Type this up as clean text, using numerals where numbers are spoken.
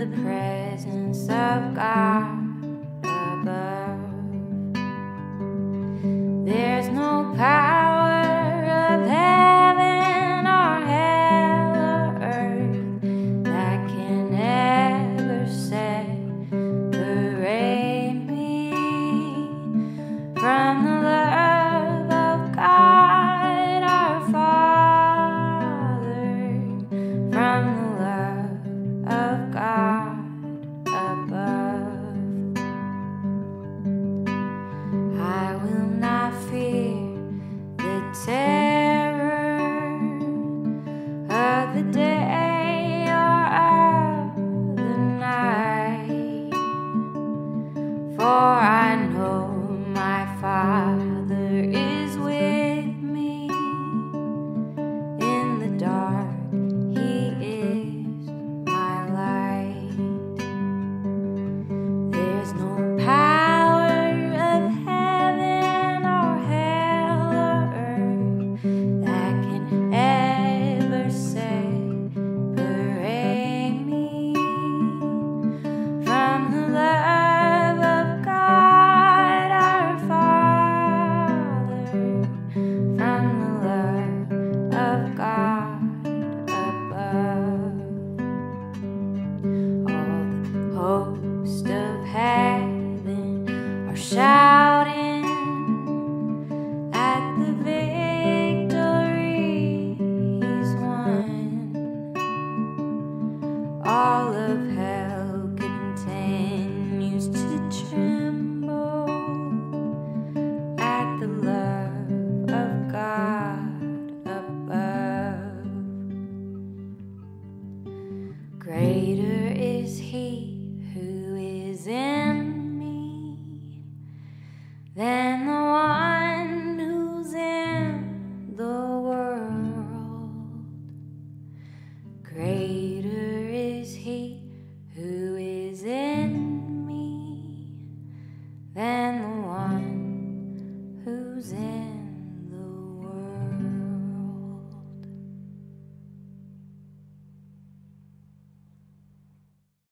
of the presence of God above. There's no power of heaven or hell or earth that can ever separate me from the love of God our Father, from the of God above. I will not fear the terror of the day or of the night, for I know my Father is with me. In the dark, shouting at the victory He's won. All of hell continues to tremble at the love of God above. Greater is He who is in than the one who's in the world. Greater